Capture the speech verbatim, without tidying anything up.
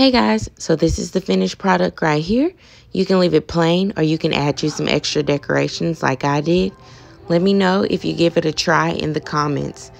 Hey guys, so this is the finished product right here. You can leave it plain or you can add you some extra decorations like I did. Let me know if you give it a try in the comments.